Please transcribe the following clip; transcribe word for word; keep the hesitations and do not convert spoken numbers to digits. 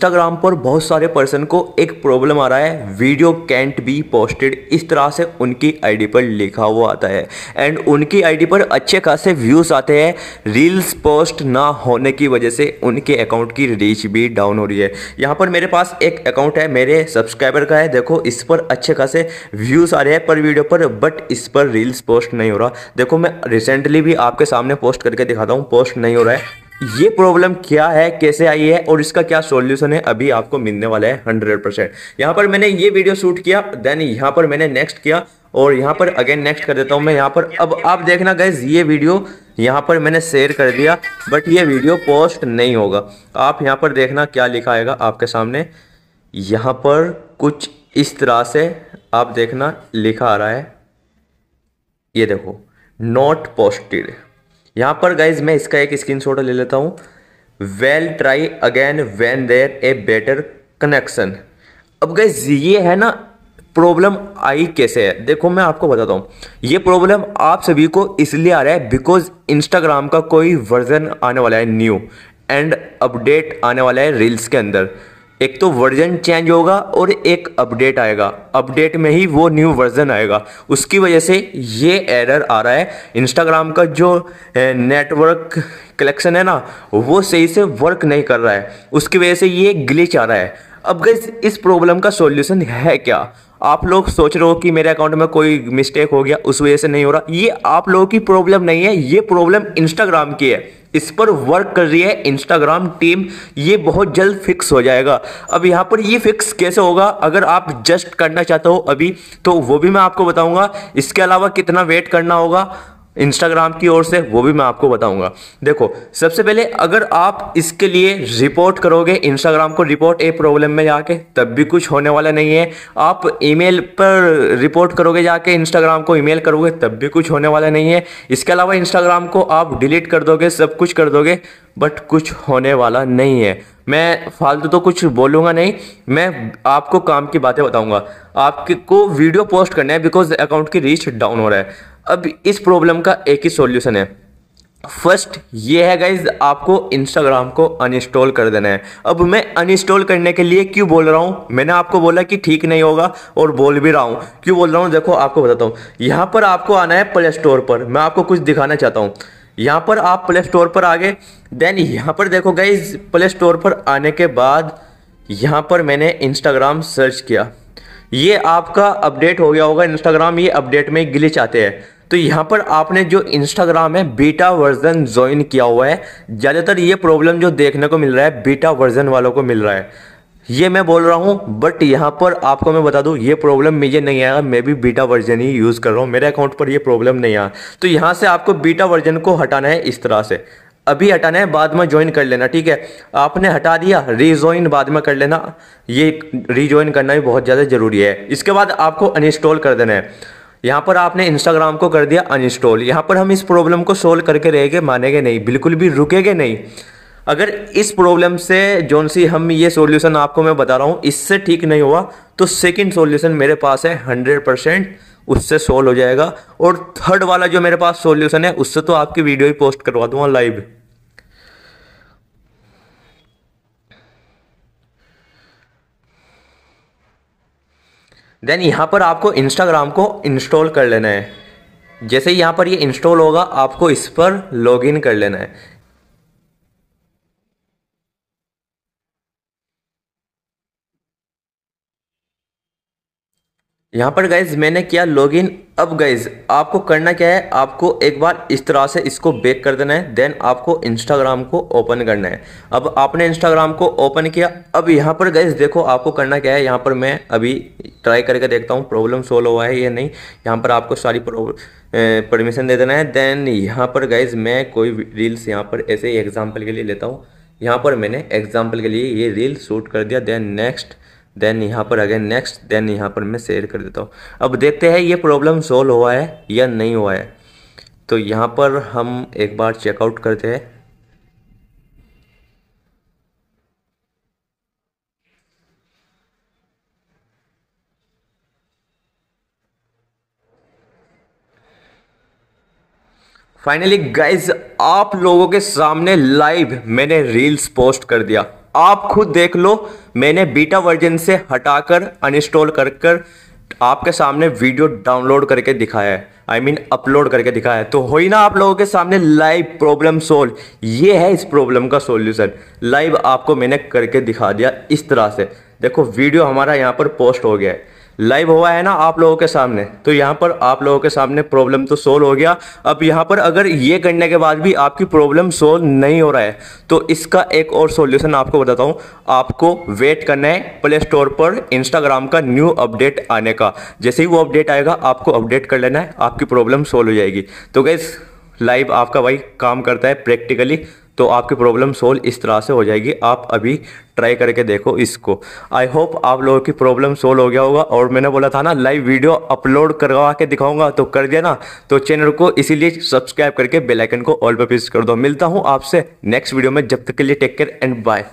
Instagram पर बहुत सारे पर्सन को एक प्रॉब्लम आ रहा है, वीडियो कैंट बी पोस्टेड, इस तरह से उनकी आईडी पर लिखा हुआ आता है एंड उनकी आईडी पर अच्छे खासे व्यूज़ आते हैं। रील्स पोस्ट ना होने की वजह से उनके अकाउंट की रीच भी डाउन हो रही है। यहाँ पर मेरे पास एक अकाउंट है, मेरे सब्सक्राइबर का है, देखो इस पर अच्छे खासे व्यूज़ आ रहे हैं पर वीडियो पर, बट इस पर रील्स पोस्ट नहीं हो रहा। देखो मैं रिसेंटली भी आपके सामने पोस्ट करके दिखाता हूँ, पोस्ट नहीं हो रहा है। ये प्रॉब्लम क्या है, कैसे आई है और इसका क्या सॉल्यूशन है, अभी आपको मिलने वाला है हंड्रेड परसेंट। यहाँ पर मैंने ये वीडियो शूट किया, देन यहाँ पर मैंने नेक्स्ट किया और यहाँ पर अगेन नेक्स्ट कर देता हूँ मैं यहाँ पर। अब आप देखना गाइस, ये वीडियो यहाँ पर मैंने शेयर कर दिया बट ये वीडियो पोस्ट नहीं होगा। आप यहाँ पर देखना क्या लिखा आएगा आपके सामने, यहाँ पर कुछ इस तरह से आप देखना लिखा आ रहा है, ये देखो नॉट पोस्टेड। यहाँ पर गाइज मैं इसका एक स्क्रीनशॉट ले लेता हूँ। Well try again when there a better connection. अब गाइज ये है ना प्रॉब्लम आई कैसे है, देखो मैं आपको बताता हूँ। ये प्रॉब्लम आप सभी को इसलिए आ रहा है बिकॉज इंस्टाग्राम का कोई वर्जन आने वाला है न्यू एंड अपडेट आने वाला है रील्स के अंदर। एक तो वर्जन चेंज होगा और एक अपडेट आएगा, अपडेट में ही वो न्यू वर्जन आएगा, उसकी वजह से ये एरर आ रहा है। इंस्टाग्राम का जो नेटवर्क कलेक्शन है ना वो सही से वर्क नहीं कर रहा है, उसकी वजह से ये ग्लिच आ रहा है। अब गाइस इस प्रॉब्लम का सॉल्यूशन है क्या? आप लोग सोच रहे हो कि मेरे अकाउंट में कोई मिस्टेक हो गया उस वजह से नहीं हो रहा, ये आप लोगों की प्रॉब्लम नहीं है, ये प्रॉब्लम इंस्टाग्राम की है, इस पर वर्क कर रही है इंस्टाग्राम टीम, ये बहुत जल्द फिक्स हो जाएगा। अब यहाँ पर ये फिक्स कैसे होगा, अगर आप जस्ट करना चाहते हो अभी तो वो भी मैं आपको बताऊंगा, इसके अलावा कितना वेट करना होगा इंस्टाग्राम की ओर से वो भी मैं आपको बताऊंगा। देखो सबसे पहले अगर आप इसके लिए रिपोर्ट करोगे इंस्टाग्राम को, रिपोर्ट ए प्रॉब्लम में जाके, तब भी कुछ होने वाला नहीं है। आप ईमेल पर रिपोर्ट करोगे जाके, इंस्टाग्राम को ईमेल करोगे, तब भी कुछ होने वाला नहीं है। इसके अलावा इंस्टाग्राम को आप डिलीट कर दोगे, सब कुछ कर दोगे बट कुछ होने वाला नहीं है। मैं फालतू तो कुछ बोलूँगा नहीं, मैं आपको काम की बातें बताऊँगा। आपको वीडियो पोस्ट करना है बिकॉज अकाउंट की रीच डाउन हो रहा है। अब इस प्रॉब्लम का एक ही सॉल्यूशन है, फर्स्ट ये है गाइज आपको इंस्टाग्राम को अनइंस्टॉल कर देना है। अब मैं अनइंस्टॉल करने के लिए क्यों बोल रहा हूँ, मैंने आपको बोला कि ठीक नहीं होगा और बोल भी रहा हूँ, क्यों बोल रहा हूँ देखो आपको बताता हूँ। यहाँ पर आपको आना है प्ले स्टोर पर, मैं आपको कुछ दिखाना चाहता हूँ। यहाँ पर आप प्ले स्टोर पर आ गए, देन यहाँ पर देखो गाइज प्ले स्टोर पर आने के बाद यहाँ पर मैंने इंस्टाग्राम सर्च किया, ये आपका अपडेट हो गया होगा इंस्टाग्राम, ये अपडेट में ग्लिच आते हैं। तो यहाँ पर आपने जो इंस्टाग्राम है बीटा वर्जन ज्वाइन किया हुआ है, ज़्यादातर ये प्रॉब्लम जो देखने को मिल रहा है बीटा वर्जन वालों को मिल रहा है, ये मैं बोल रहा हूँ। बट यहाँ पर आपको मैं बता दूँ ये प्रॉब्लम मुझे नहीं आया, मैं भी बीटा वर्जन ही यूज़ कर रहा हूँ, मेरे अकाउंट पर ये प्रॉब्लम नहीं आया। तो यहाँ से आपको बीटा वर्जन को हटाना है इस तरह से, अभी हटाना है बाद में ज्वाइन कर लेना, ठीक है। आपने हटा दिया, रीजॉइन बाद में कर लेना, ये रीजॉइन करना भी बहुत ज़्यादा ज़रूरी है। इसके बाद आपको अनइंस्टॉल कर देना है, यहाँ पर आपने इंस्टाग्राम को कर दिया अनइंस्टॉल। यहाँ पर हम इस प्रॉब्लम को सोल्व करके रहेंगे, मानेंगे नहीं, बिल्कुल भी रुकेंगे नहीं। अगर इस प्रॉब्लम से जोन सी हम ये सोल्यूशन आपको मैं बता रहा हूँ इससे ठीक नहीं हुआ तो सेकेंड सोल्यूशन मेरे पास है हंड्रेड परसेंट, उससे सोल्व हो जाएगा। और थर्ड वाला जो मेरे पास सोल्यूशन है उससे तो आपकी वीडियो ही पोस्ट करवा दूंगा लाइव। देन यहाँ पर आपको इंस्टाग्राम को इंस्टॉल कर लेना है, जैसे यहाँ पर ये इंस्टॉल होगा आपको इस पर लॉगिन कर लेना है। यहाँ पर गाइज मैंने किया लॉगिन। अब गाइज आपको करना क्या है, आपको एक बार इस तरह से इसको बैक कर देना है, देन आपको इंस्टाग्राम को ओपन करना है। अब आपने इंस्टाग्राम को ओपन किया, अब यहाँ पर गाइज देखो आपको करना क्या है। यहाँ पर मैं अभी ट्राई करके देखता हूँ प्रॉब्लम सोल्व हुआ है या नहीं। यहाँ पर आपको सारी परमिशन दे देना है। देन यहाँ पर गाइज मैं कोई रील्स यहाँ पर ऐसे ही एग्जाम्पल के लिए लेता हूँ। यहाँ पर मैंने एग्जाम्पल के लिए ये रील शूट कर दिया, देन नेक्स्ट, देन यहाँ पर अगेन नेक्स्ट, देन यहाँ पर मैं शेयर कर देता हूँ। अब देखते हैं ये प्रॉब्लम सोल्व हुआ है या नहीं हुआ है। तो यहाँ पर हम एक बार चेकआउट करते हैं। फाइनली गाइज आप लोगों के सामने लाइव मैंने रील्स पोस्ट कर दिया। आप खुद देख लो, मैंने बीटा वर्जन से हटाकर अनइंस्टॉल कर कर आपके सामने वीडियो डाउनलोड करके दिखाया है, आई मीन अपलोड करके दिखाया है। तो हो ही ना आप लोगों के सामने लाइव प्रॉब्लम सोल्व, ये है इस प्रॉब्लम का सॉल्यूशन। लाइव आपको मैंने करके दिखा दिया इस तरह से। देखो वीडियो हमारा यहाँ पर पोस्ट हो गया है, लाइव हुआ है ना आप लोगों के सामने। तो यहाँ पर आप लोगों के सामने प्रॉब्लम तो सोल्व हो गया। अब यहाँ पर अगर ये करने के बाद भी आपकी प्रॉब्लम सोल्व नहीं हो रहा है तो इसका एक और सॉल्यूशन आपको बताता हूँ। आपको वेट करना है प्ले स्टोर पर इंस्टाग्राम का न्यू अपडेट आने का। जैसे ही वो अपडेट आएगा आपको अपडेट कर लेना है, आपकी प्रॉब्लम सोल्व हो जाएगी। तो गाइस लाइव आपका भाई काम करता है प्रैक्टिकली, तो आपकी प्रॉब्लम सोल्व इस तरह से हो जाएगी। आप अभी ट्राई करके देखो इसको। आई होप आप लोगों की प्रॉब्लम सोल्व हो गया होगा। और मैंने बोला था ना लाइव वीडियो अपलोड करवा के दिखाऊंगा, तो कर दिया ना। तो चैनल को इसीलिए सब्सक्राइब करके बेल आइकन को ऑल पर प्रेस कर दो। मिलता हूँ आपसे नेक्स्ट वीडियो में, जब तक के लिए टेक केयर एंड बाय।